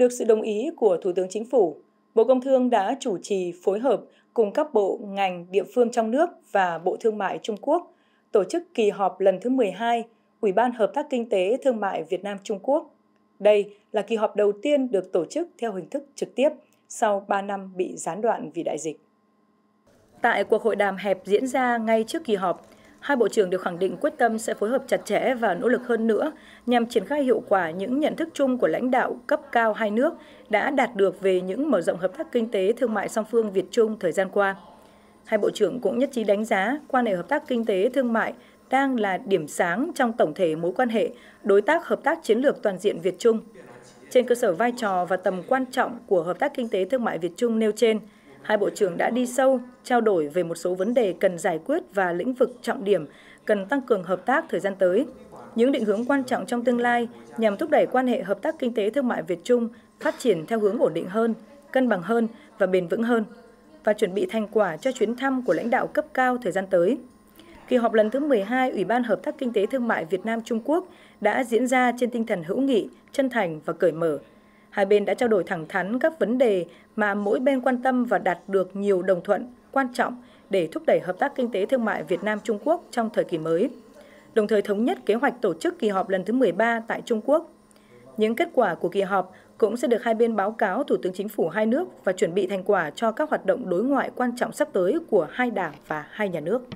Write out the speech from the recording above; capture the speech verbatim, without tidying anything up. Được sự đồng ý của Thủ tướng Chính phủ, Bộ Công Thương đã chủ trì phối hợp cùng các bộ, ngành, địa phương trong nước và Bộ Thương mại Trung Quốc tổ chức kỳ họp lần thứ mười hai Ủy ban Hợp tác Kinh tế Thương mại Việt Nam Trung Quốc. Đây là kỳ họp đầu tiên được tổ chức theo hình thức trực tiếp sau ba năm bị gián đoạn vì đại dịch. Tại cuộc hội đàm hẹp diễn ra ngay trước kỳ họp, hai bộ trưởng đều khẳng định quyết tâm sẽ phối hợp chặt chẽ và nỗ lực hơn nữa nhằm triển khai hiệu quả những nhận thức chung của lãnh đạo cấp cao hai nước đã đạt được về những mở rộng hợp tác kinh tế thương mại song phương Việt-Trung thời gian qua. Hai bộ trưởng cũng nhất trí đánh giá quan hệ hợp tác kinh tế thương mại đang là điểm sáng trong tổng thể mối quan hệ đối tác hợp tác chiến lược toàn diện Việt-Trung. Trên cơ sở vai trò và tầm quan trọng của hợp tác kinh tế thương mại Việt-Trung nêu trên, hai bộ trưởng đã đi sâu, trao đổi về một số vấn đề cần giải quyết và lĩnh vực trọng điểm cần tăng cường hợp tác thời gian tới, những định hướng quan trọng trong tương lai nhằm thúc đẩy quan hệ hợp tác kinh tế thương mại Việt-Trung phát triển theo hướng ổn định hơn, cân bằng hơn và bền vững hơn, và chuẩn bị thành quả cho chuyến thăm của lãnh đạo cấp cao thời gian tới. Kỳ họp lần thứ mười hai Ủy ban Hợp tác Kinh tế Thương mại Việt Nam-Trung Quốc đã diễn ra trên tinh thần hữu nghị, chân thành và cởi mở. Hai bên đã trao đổi thẳng thắn các vấn đề mà mỗi bên quan tâm và đạt được nhiều đồng thuận quan trọng để thúc đẩy hợp tác kinh tế thương mại Việt Nam-Trung Quốc trong thời kỳ mới, đồng thời thống nhất kế hoạch tổ chức kỳ họp lần thứ mười ba tại Trung Quốc. Những kết quả của kỳ họp cũng sẽ được hai bên báo cáo Thủ tướng Chính phủ hai nước và chuẩn bị thành quả cho các hoạt động đối ngoại quan trọng sắp tới của hai đảng và hai nhà nước.